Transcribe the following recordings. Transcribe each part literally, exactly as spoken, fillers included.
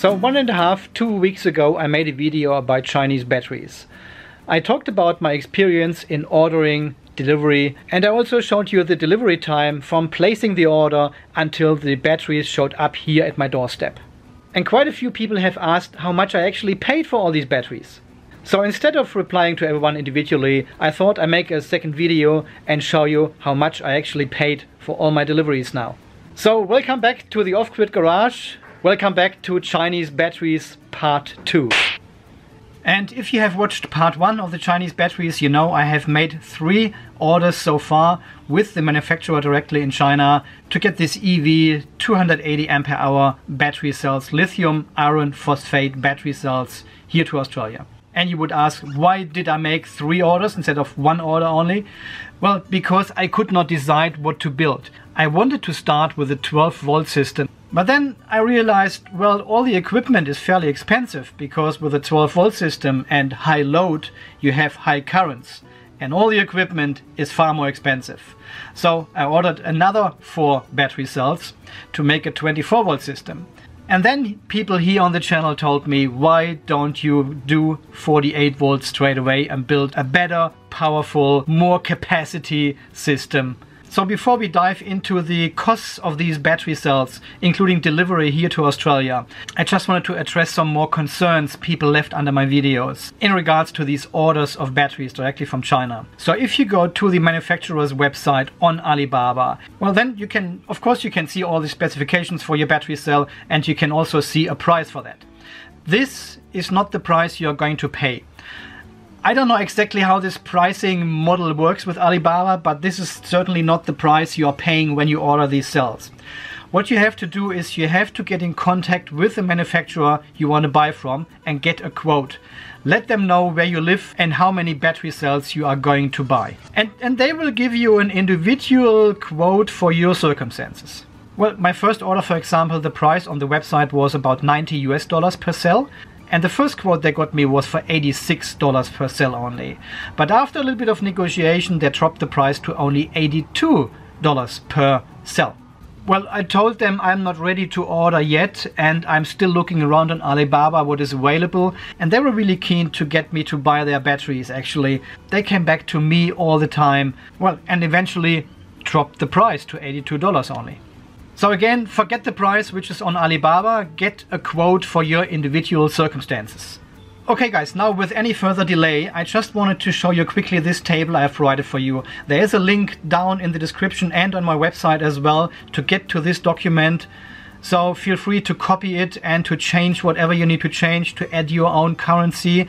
So one and a half, two weeks ago I made a video about Chinese batteries. I talked about my experience in ordering, delivery, and I also showed you the delivery time from placing the order until the batteries showed up here at my doorstep. And quite a few people have asked how much I actually paid for all these batteries. So instead of replying to everyone individually, I thought I'd make a second video and show you how much I actually paid for all my deliveries now. So welcome back to the Off-Grid Garage. Welcome back to Chinese batteries part two. And if you have watched part one of the Chinese batteries, you know I have made three orders so far with the manufacturer directly in China to get this E V two hundred eighty ampere hour battery cells, lithium iron phosphate battery cells, here to Australia. And you would ask, why did I make three orders instead of one order only? Well, because I could not decide what to build. I wanted to start with a twelve volt system, but then I realized, well, all the equipment is fairly expensive, because with a twelve volt system and high load, you have high currents, and all the equipment is far more expensive. So I ordered another four battery cells to make a twenty-four volt system. And then people here on the channel told me, why don't you do forty-eight volts straight away and build a better, powerful, more capacity system? So before we dive into the costs of these battery cells, including delivery here to Australia, I just wanted to address some more concerns people left under my videos in regards to these orders of batteries directly from China. So if you go to the manufacturer's website on Alibaba, well then you can, of course you can see all the specifications for your battery cell, and you can also see a price for that. This is not the price you're going to pay. I don't know exactly how this pricing model works with Alibaba, but this is certainly not the price you are paying when you order these cells. What you have to do is you have to get in contact with the manufacturer you want to buy from and get a quote. Let them know where you live and how many battery cells you are going to buy. And, and they will give you an individual quote for your circumstances. Well, my first order, for example, the price on the website was about ninety US dollars per cell. And the first quote they got me was for eighty-six dollars per cell only. But after a little bit of negotiation, they dropped the price to only eighty-two dollars per cell. Well, I told them I'm not ready to order yet, and I'm still looking around on Alibaba what is available. And they were really keen to get me to buy their batteries, actually. They came back to me all the time, well, and eventually dropped the price to eighty-two dollars only. So again, forget the price which is on Alibaba, get a quote for your individual circumstances. Okay guys, now with any further delay, I just wanted to show you quickly this table I have provided for you. There is a link down in the description and on my website as well to get to this document. So feel free to copy it and to change whatever you need to change, to add your own currency.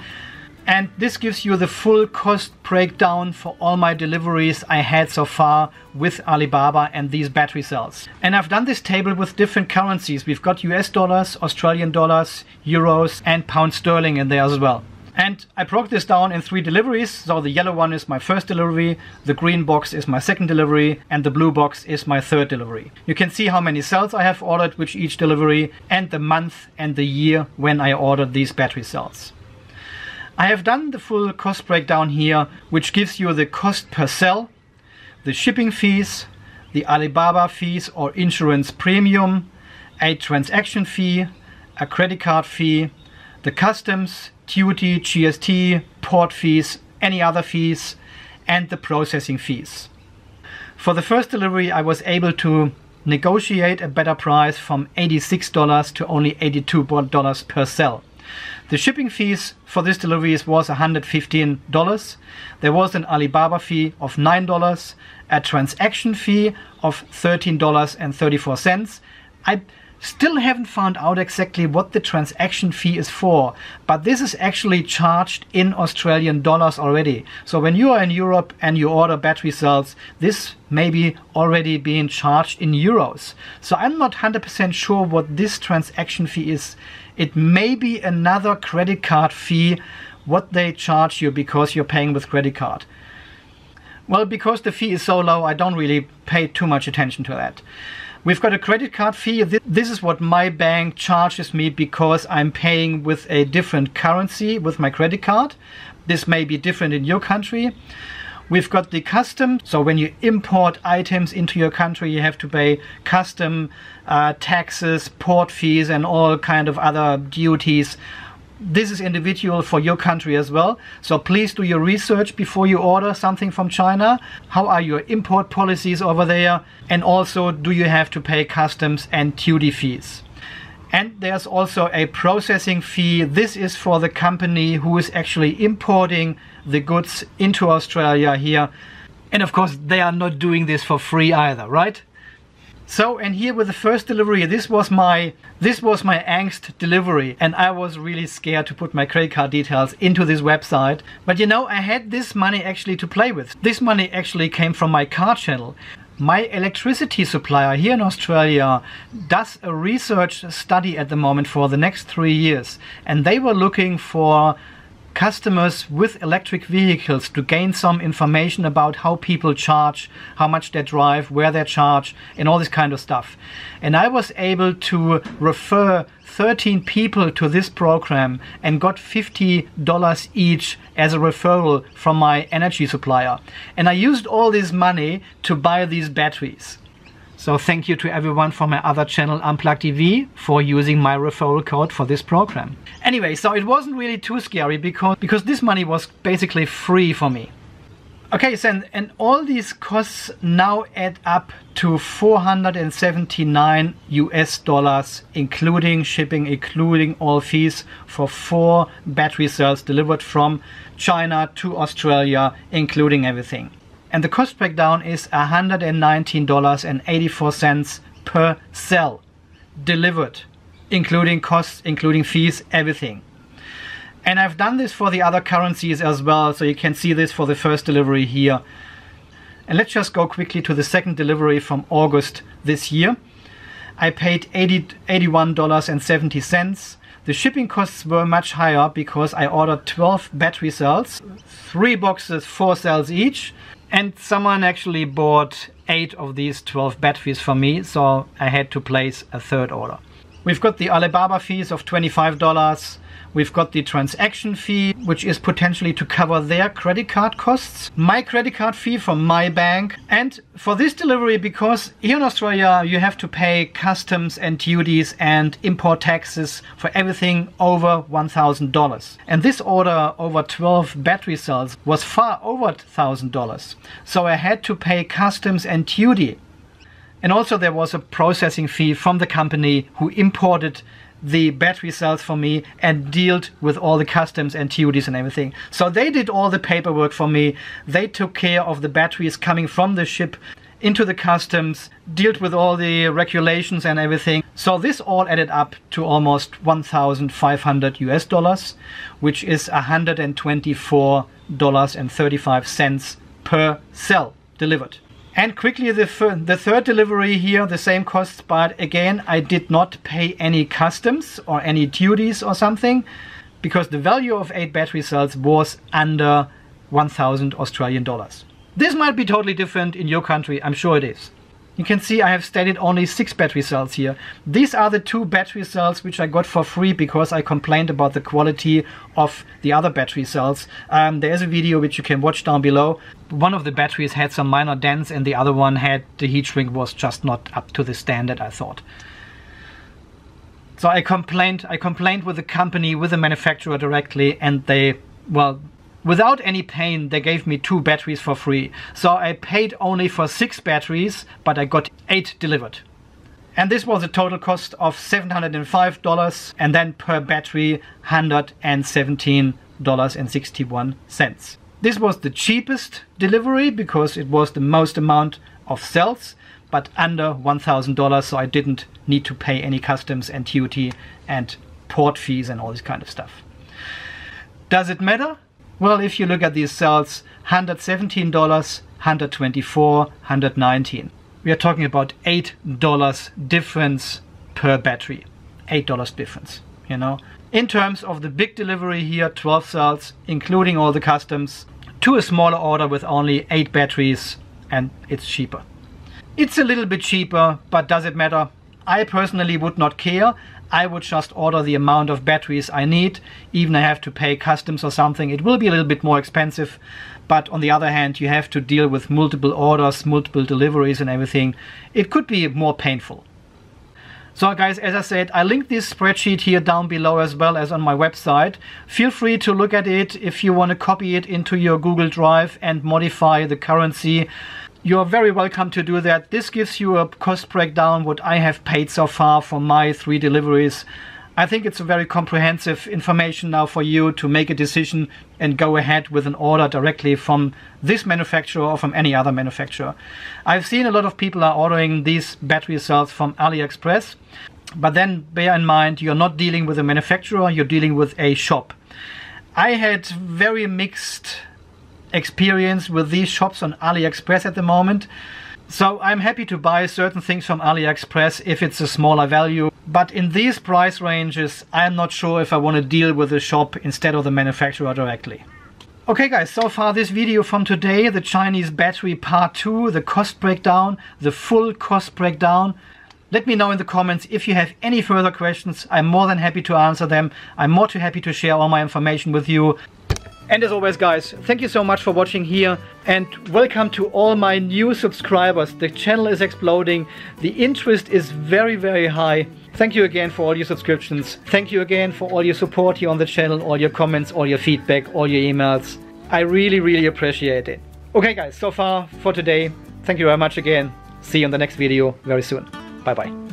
And this gives you the full cost breakdown for all my deliveries I had so far with Alibaba and these battery cells. And I've done this table with different currencies. We've got U S dollars, Australian dollars, euros, and pound sterling in there as well. And I broke this down in three deliveries. So the yellow one is my first delivery, the green box is my second delivery, and the blue box is my third delivery. You can see how many cells I have ordered with each delivery, and the month and the year when I ordered these battery cells. I have done the full cost breakdown here, which gives you the cost per cell, the shipping fees, the Alibaba fees or insurance premium, a transaction fee, a credit card fee, the customs, duty, G S T, port fees, any other fees, and the processing fees. For the first delivery, I was able to negotiate a better price from eighty-six dollars to only eighty-two dollars per cell. The shipping fees for this delivery was one hundred fifteen dollars. There was an Alibaba fee of nine dollars, a transaction fee of thirteen dollars and thirty-four cents. I still haven't found out exactly what the transaction fee is for, but this is actually charged in Australian dollars already. So when you are in Europe and you order battery cells, this may be already being charged in euros. So I'm not one hundred percent sure what this transaction fee is. It may be another credit card fee, what they charge you because you're paying with credit card. Well, because the fee is so low, I don't really pay too much attention to that. We've got a credit card fee. This is what my bank charges me because I'm paying with a different currency with my credit card. This may be different in your country. We've got the custom. So when you import items into your country, you have to pay custom uh, taxes, port fees, and all kind of other duties. This is individual for your country as well. So please do your research before you order something from China. How are your import policies over there? And also, do you have to pay customs and duty fees? And there's also a processing fee. This is for the company who is actually importing the goods into Australia here. And of course, they are not doing this for free either, right? So, and here with the first delivery, this was my this was my angst delivery, and I was really scared to put my credit card details into this website. But you know, I had this money actually to play with. This money actually came from my car channel. My electricity supplier here in Australia does a research study at the moment for the next three years, and they were looking for customers with electric vehicles to gain some information about how people charge, how much they drive, where they charge, and all this kind of stuff. And I was able to refer thirteen people to this program and got fifty dollars each as a referral from my energy supplier. And I used all this money to buy these batteries. So thank you to everyone from my other channel, Unplugged T V, for using my referral code for this program. Anyway, so it wasn't really too scary because, because this money was basically free for me. Okay, so and all these costs now add up to four hundred seventy-nine US dollars, including shipping, including all fees for four battery cells delivered from China to Australia, including everything. And the cost breakdown is one hundred nineteen dollars and eighty-four cents per cell delivered, including costs, including fees, everything. And I've done this for the other currencies as well, so you can see this for the first delivery here. And let's just go quickly to the second delivery from August this year. I paid eighty-one dollars and seventy cents. The shipping costs were much higher because I ordered twelve battery cells, three boxes, four cells each. And someone actually bought eight of these twelve batteries for me, so I had to place a third order. We've got the Alibaba fees of twenty-five dollars. We've got the transaction fee, which is potentially to cover their credit card costs. My credit card fee from my bank. And for this delivery, because here in Australia you have to pay customs and duties and import taxes for everything over one thousand dollars. And this order over twelve battery cells was far over one thousand dollars. So I had to pay customs and duty. And also there was a processing fee from the company who imported the battery cells for me and dealt with all the customs and duties and everything. So they did all the paperwork for me. They took care of the batteries coming from the ship into the customs, dealt with all the regulations and everything. So this all added up to almost one thousand five hundred US dollars, which is one hundred twenty-four dollars and thirty-five cents per cell delivered. And quickly, the, the third delivery here, the same costs, but again, I did not pay any customs or any duties or something because the value of eight battery cells was under one thousand Australian dollars. This might be totally different in your country, I'm sure it is. You can see I have stated only six battery cells here. These are the two battery cells which I got for free because I complained about the quality of the other battery cells. Um, there is a video which you can watch down below. One of the batteries had some minor dents and the other one had the heat shrink was just not up to the standard, I thought. So I complained, I complained with the company, with the manufacturer directly, and they, well, without any pain, they gave me two batteries for free. So I paid only for six batteries, but I got eight delivered. And this was a total cost of seven hundred five dollars and then per battery one hundred seventeen dollars and sixty-one cents. This was the cheapest delivery because it was the most amount of cells, but under one thousand dollars, so I didn't need to pay any customs and duty and port fees and all this kind of stuff. Does it matter? Well, if you look at these cells, one hundred seventeen dollars, one hundred twenty-four dollars, one hundred nineteen dollars. We are talking about eight dollars difference per battery. eight dollars difference, you know. In terms of the big delivery here, twelve cells, including all the customs, to a smaller order with only eight batteries, and it's cheaper. It's a little bit cheaper, but does it matter? I personally would not care. I would just order the amount of batteries I need. Even I have to pay customs or something. It will be a little bit more expensive, but on the other hand, you have to deal with multiple orders, multiple deliveries and everything. It could be more painful. So guys, as I said, I linked this spreadsheet here down below as well as on my website. Feel free to look at it if you want to copy it into your Google Drive and modify the currency. You're very welcome to do that. This gives you a cost breakdown, what I have paid so far for my three deliveries. I think it's a very comprehensive information now for you to make a decision and go ahead with an order directly from this manufacturer or from any other manufacturer. I've seen a lot of people are ordering these battery cells from AliExpress, but then bear in mind you're not dealing with a manufacturer, you're dealing with a shop. I had very mixed experience with these shops on AliExpress at the moment. So I'm happy to buy certain things from AliExpress if it's a smaller value. But in these price ranges, I'm not sure if I want to deal with the shop instead of the manufacturer directly. Okay guys, so far this video from today, the Chinese battery part two, the cost breakdown, the full cost breakdown. Let me know in the comments if you have any further questions. I'm more than happy to answer them. I'm more than happy to share all my information with you. And as always guys, thank you so much for watching here and welcome to all my new subscribers. The channel is exploding, the interest is very very high. Thank you again for all your subscriptions. Thank you again for all your support here on the channel, all your comments, all your feedback, all your emails. I really really appreciate it. Okay guys, so far for today, thank you very much again. See you in the next video very soon. Bye bye.